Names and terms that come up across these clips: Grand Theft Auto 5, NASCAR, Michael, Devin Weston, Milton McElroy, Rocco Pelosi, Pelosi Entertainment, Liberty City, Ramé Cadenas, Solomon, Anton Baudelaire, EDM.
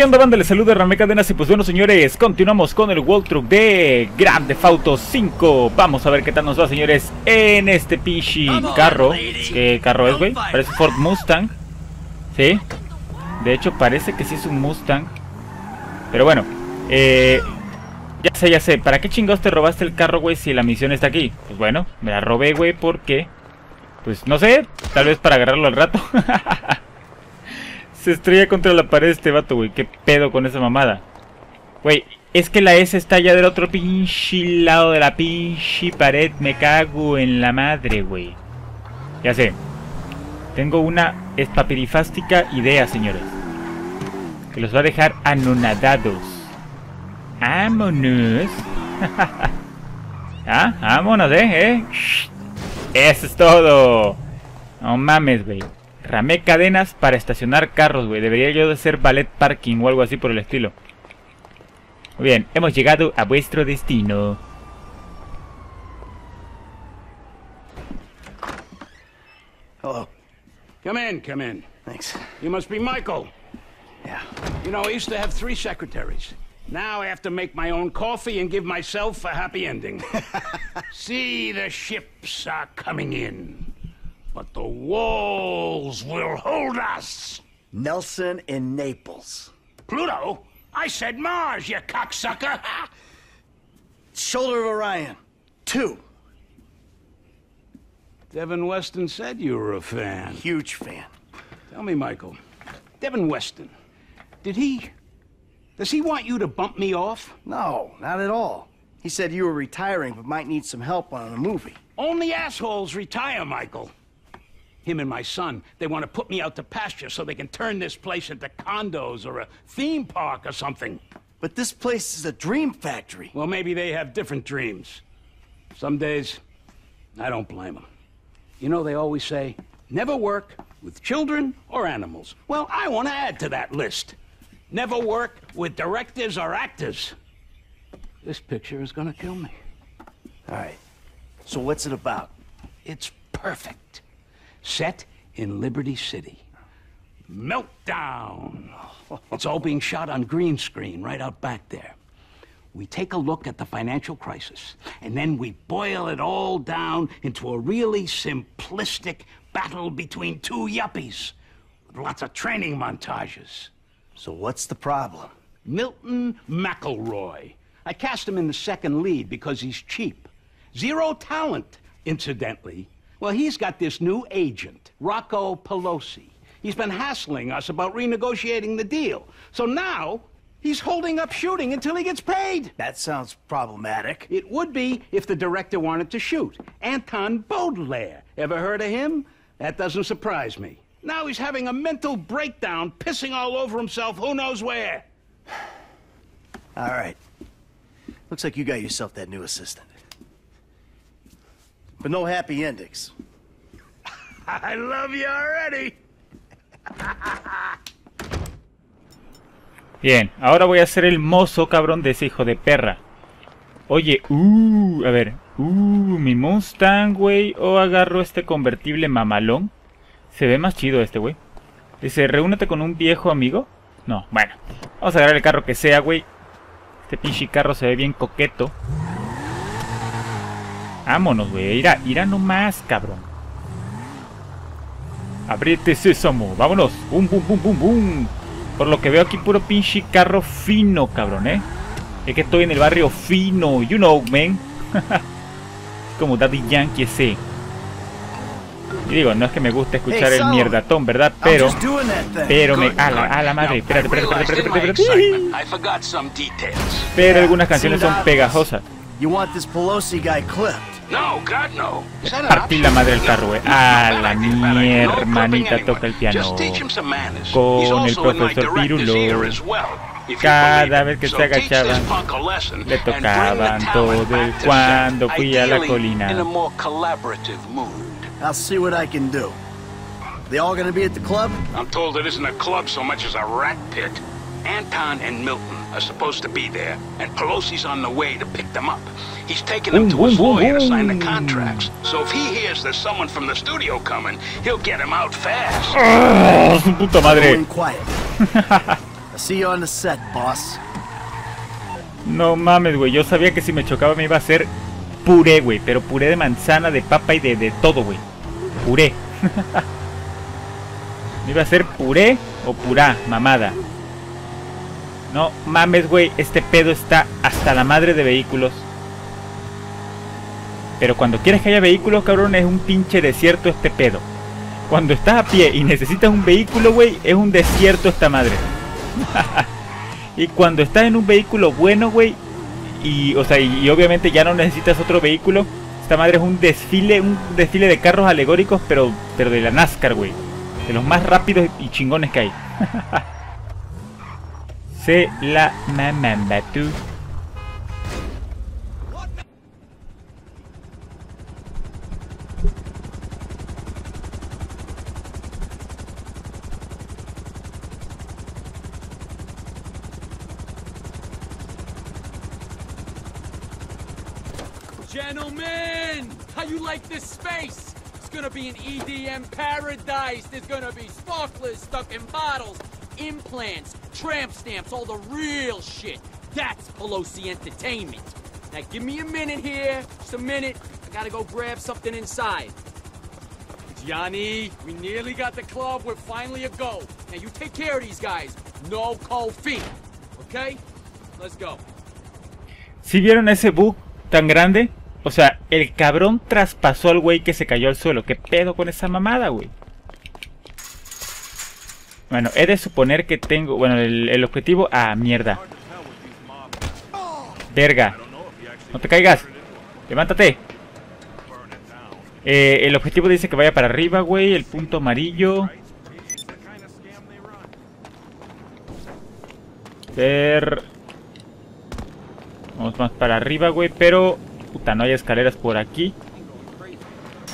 ¿Qué onda, banda? Les saluda Ramé Cadenas y pues bueno, señores, continuamos con el World Truck de Grand Theft Auto 5. Vamos a ver qué tal nos va, señores, en este pinche carro. ¿Qué carro es, güey? Parece Ford Mustang. Sí. De hecho, parece que sí es un Mustang. Pero bueno, ya sé. ¿Para qué chingados te robaste el carro, güey, si la misión está aquí? Pues bueno, me la robé, güey, porque... pues no sé, tal vez para agarrarlo al rato. Se estrella contra la pared este vato, güey. ¿Qué pedo con esa mamada? Güey, es que la S está allá del otro pinche lado de la pinche pared. Me cago en la madre, güey. Ya sé. Tengo una espapirifástica idea, señores, que los va a dejar anonadados. ¡Vámonos! Ah, vámonos, ¿eh? Eso es todo. No mames, güey. Ramé Cadenas para estacionar carros, güey. Debería yo de ser valet parking o algo así por el estilo. Muy bien, hemos llegado a vuestro destino. Hello. Come in. Thanks. You must be Michael. Yeah. You know, I used to have 3 secretaries. Now I have to make my own coffee and give myself a happy ending. See, the ships are coming in. But the walls will hold us. Nelson in Naples. Pluto? I said Mars, you cocksucker. Shoulder of Orion. 2. Devin Weston said you were a fan. Huge fan. Tell me, Michael. Devin Weston, does he want you to bump me off? No, not at all. He said you were retiring but might need some help on a movie. Only assholes retire, Michael. Him and my son, they want to put me out to pasture so they can turn this place into condos or a theme park or something. But this place is a dream factory. Well, maybe they have different dreams. Some days, I don't blame them. You know, they always say, never work with children or animals. Well, I want to add to that list. Never work with directors or actors. This picture is going to kill me. All right. So what's it about? It's perfect. Set in Liberty City. Meltdown! It's all being shot on green screen right out back there. We take a look at the financial crisis, and then we boil it all down into a really simplistic battle between 2 yuppies with lots of training montages. So what's the problem? Milton McElroy. I cast him in the second lead because he's cheap. 0 talent, incidentally. Well, he's got this new agent, Rocco Pelosi. He's been hassling us about renegotiating the deal. So now, he's holding up shooting until he gets paid. That sounds problematic. It would be if the director wanted to shoot. Anton Baudelaire. Ever heard of him? That doesn't surprise me. Now he's having a mental breakdown, pissing all over himself who knows where. All right. Looks like you got yourself that new assistant. But no happy endings. I love you already. Bien, ahora voy a ser el mozo cabrón de ese hijo de perra. Oye, a ver, mi Mustang, güey, o agarro este convertible mamalón. Se ve más chido este, güey. Dice, reúnete con un viejo amigo. No, bueno, vamos a agarrar el carro que sea, güey. Este pinche carro se ve bien coqueto. Vámonos, güey. Irá nomás, cabrón. Apriete sésamo. Vámonos. Bum, bum, bum, bum, bum. Por lo que veo aquí, puro pinche carro fino, cabrón, ¿eh? Es que estoy en el barrio fino. You know, man. Como Daddy Yankee ese. Y digo, no es que me gusta escuchar el mierdatón, ¿verdad? Pero me... a la madre. Espérate. Pero algunas canciones son pegajosas. You want this Pelosi guy clipped? No, God no. Partí la madre del carro, güey. A la mi hermanita toca el piano con el profesor Pirulo. Cada vez que se agachaba le tocaban todo el cuando fui a la colina. I'll see what I can do. They all going to be at the club? I'm told it isn't a club so much as a rat pit. Anton and Milton are supposed to be there, and Pelosi's on the way to pick them up. He's taking them to his lawyer to sign the contracts. So if he hears there's someone from the studio coming, he'll get him out fast. ¡Oh, su puta madre! Quiet. A See you on the set, boss. No mames, güey. Yo sabía que si me chocaba me iba a hacer puré, güey. Pero puré de manzana, de papa y de todo, güey. Puré. Me iba a hacer puré o purá, mamada. No mames, güey. Este pedo está hasta la madre de vehículos. Pero cuando quieres que haya vehículos, cabrón, es un pinche desierto este pedo. Cuando estás a pie y necesitas un vehículo, güey, es un desierto esta madre. Y cuando estás en un vehículo bueno, güey, y obviamente ya no necesitas otro vehículo, esta madre es un desfile de carros alegóricos, pero de la NASCAR, güey. De los más rápidos y chingones que hay. Se la mamamba tú. Gentlemen, how you like this space? It's gonna be an EDM paradise. There's gonna be sparklers stuck in bottles, implants, tramp stamps, all the real shit. That's Pelosi Entertainment. Now give me a minute here, just a minute. I gotta go grab something inside. Gianni, we nearly got the club. We're finally a go. Now you take care of these guys. No cold feet, okay? Let's go. ¿Sí vieron ese bug tan grande? O sea, el cabrón traspasó al güey que se cayó al suelo. ¿Qué pedo con esa mamada, güey? Bueno, he de suponer que tengo... Bueno, el objetivo... Ah, mierda. Verga. No te caigas. Levántate. El objetivo dice que vaya para arriba, güey. El punto amarillo. Vamos más para arriba, güey, pero... Puta, no hay escaleras por aquí.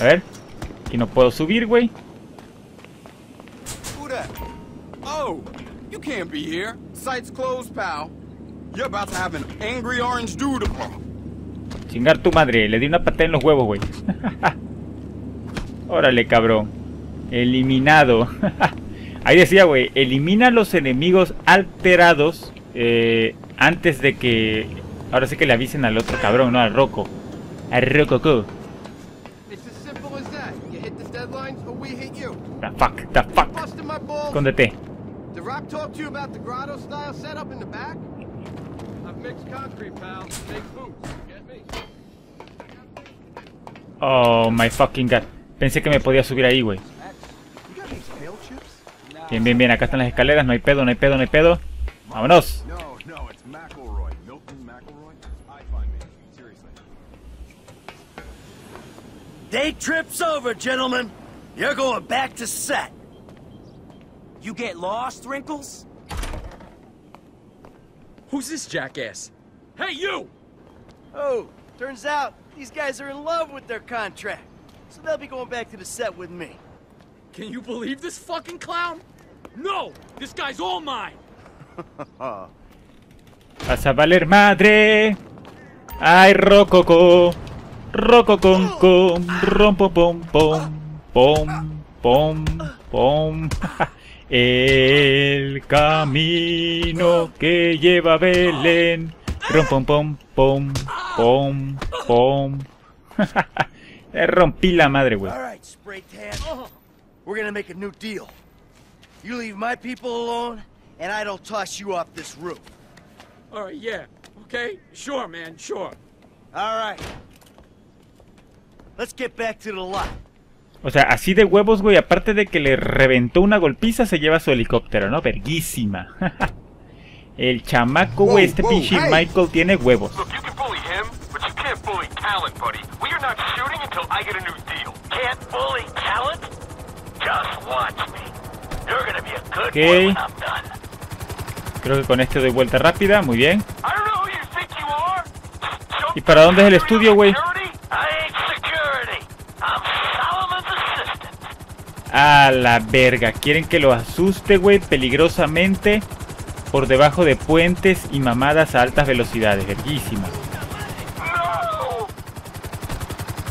A ver. Aquí no puedo subir, güey. Oh, you can't be here. Sites closed, pal. You're about to have an angry orange dude. Chingar tu madre. Le di una patada en los huevos, güey. Órale, cabrón. Eliminado. Ahí decía, güey. Elimina los enemigos alterados antes de que... Ahora sí que le avisen al otro cabrón, no al Rocco. Al Rocco. The fuck, the fuck. Escóndete. Oh my fucking god. Pensé que me podía subir ahí, güey. Bien, bien, bien. Acá están las escaleras. No hay pedo, no hay pedo, no hay pedo. Vámonos. Day trip's over, gentlemen. You're going back to set. You get lost, Wrinkles? Who's this jackass? Hey, you! Oh, turns out these guys are in love with their contract. So they'll be going back to the set with me. Can you believe this fucking clown? No! This guy's all mine! Vas a valer madre. Ay, Rococo. Rocco con, rompo pom pom, pom, pom, pom. El camino que lleva a Belén. Rompom pom pom, pom, pom. Rompí la madre, güey. All right, Spray Tan. We're gonna make a new deal. You leave my people alone, and I don't toss you off this roof. All right, yeah, okay, sure, man, sure. All right. Let's get back to the lot. O sea, así de huevos, güey. Aparte de que le reventó una golpiza, se lleva su helicóptero, ¿no? Verguísima. El chamaco, güey. Este pinche Michael tiene huevos. Okay. Creo que con este doy vuelta rápida. Muy bien. ¿Y para dónde es el estudio, güey? A la verga, quieren que lo asuste, güey, peligrosamente por debajo de puentes y mamadas a altas velocidades, verguísima. No.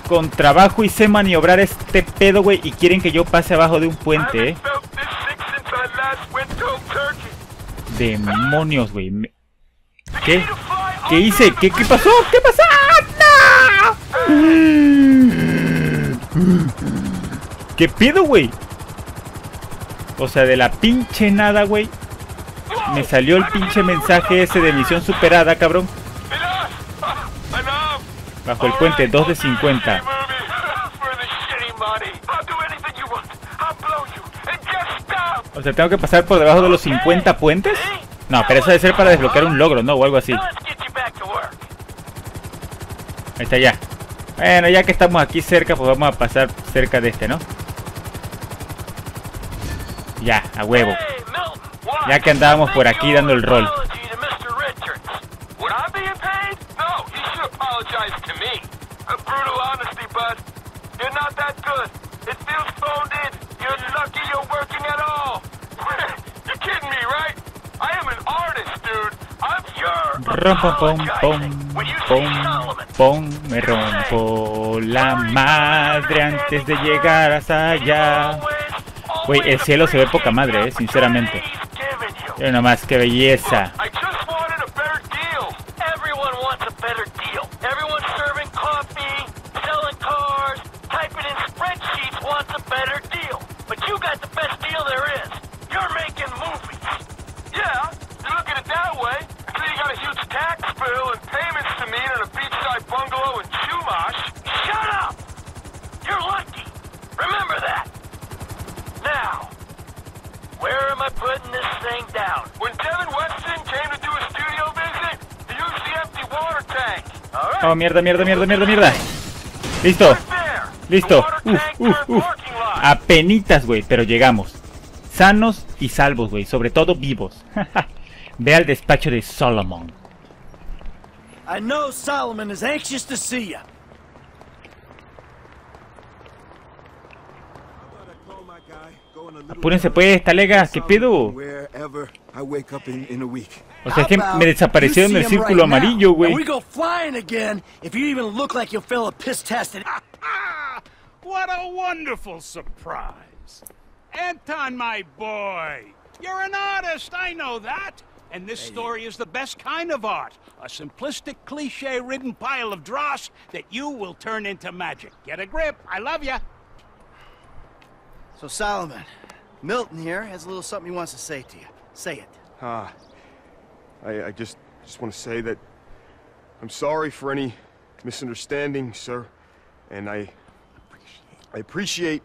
Con trabajo y sé maniobrar este pedo, güey, y quieren que yo pase abajo de un puente, Demonios, güey. ¿Qué? ¿Qué hice? ¿Qué pasó? ¿Qué pasó? ¡No! ¿Qué pedo, güey? O sea, de la pinche nada, güey, me salió el pinche mensaje ese de misión superada, cabrón. Bajo el puente, 2 de 50. O sea, ¿tengo que pasar por debajo de los 50 puentes? No, pero eso debe ser para desbloquear un logro, ¿no? O algo así. Ahí está ya. Bueno, ya que estamos aquí cerca, pues vamos a pasar cerca de este, ¿no? Ya, a huevo. Ya que andábamos por aquí dando el rol. Pom, pom, pom, pom, me rompo la madre antes de llegar hasta allá. Güey, el cielo se ve poca madre, sinceramente. Pero nomás, qué belleza. Oh, mierda, mierda, mierda, mierda, mierda. Listo, listo. Apenitas, güey, pero llegamos. Sanos y salvos, güey, sobre todo vivos. Ve al despacho de Solomon. I know Solomon is anxious to see you. Apúrense pues, talega, ¿qué pedo? O sea, es que me desapareció en el círculo amarillo, güey. What a wonderful surprise. Anton, my boy, you're an artist, I know that. And this story is the best kind of art. A simplistic, cliché-ridden pile of dross that you will turn into magic. Get a grip, I love you. So Solomon, Milton here has a little something he wants to say to you. Say it. I just want to say that I'm sorry for any misunderstanding, sir, and I appreciate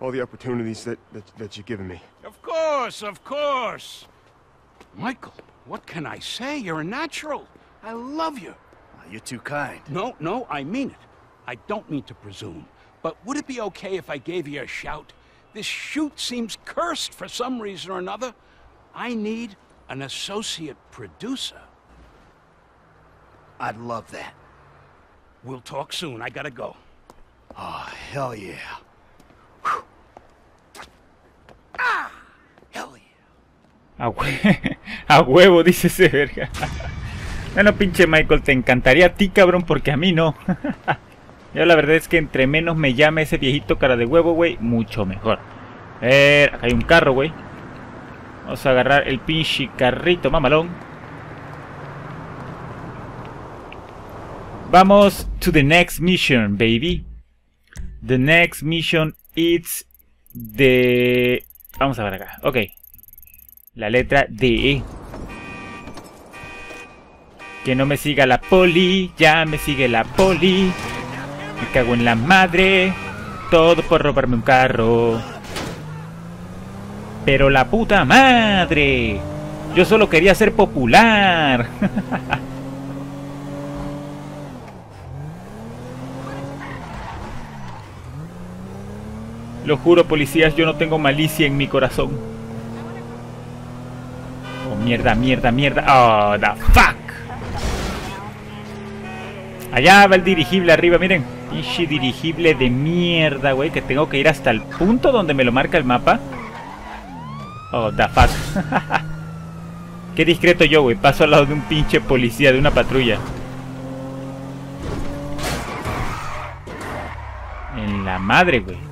all the opportunities that you've given me. Of course, of course. Michael, what can I say? You're a natural. I love you. You're too kind. No, no, I mean it. I don't mean to presume. But would it be okay if I gave you a shout? This shoot seems cursed for some reason or another. I need an associate producer. I'd love that. We'll talk soon. I gotta go. Oh, hell yeah. Whew. Ah, hell yeah. A huevo, dice ese verga. Bueno, pinche Michael, te encantaría a ti, cabrón, porque a mí no. Yo la verdad es que entre menos me llame ese viejito cara de huevo, güey, mucho mejor. A ver, acá hay un carro, güey. Vamos a agarrar el pinche carrito mamalón. Vamos to the next mission, baby. The next mission is the... Vamos a ver acá, ok. La letra D. Que no me siga la poli, ya me sigue la poli. Me cago en la madre. Todo por robarme un carro. Pero la puta madre. Yo solo quería ser popular. Lo juro, policías, yo no tengo malicia en mi corazón. Oh, mierda, mierda, mierda. Oh, the fuck. Allá va el dirigible arriba, miren. Pinche dirigible de mierda, güey. Que tengo que ir hasta el punto donde me lo marca el mapa. Oh, the fuck. Qué discreto yo, güey. Paso al lado de un pinche policía, de una patrulla. En la madre, güey.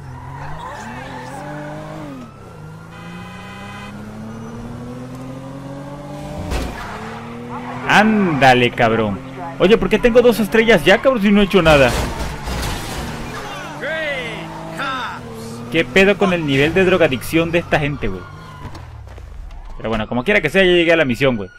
Ándale, cabrón. Oye, ¿por qué tengo 2 estrellas ya, cabrón, si no he hecho nada? ¿Qué pedo con el nivel de drogadicción de esta gente, güey? Pero bueno, como quiera que sea, ya llegué a la misión, güey.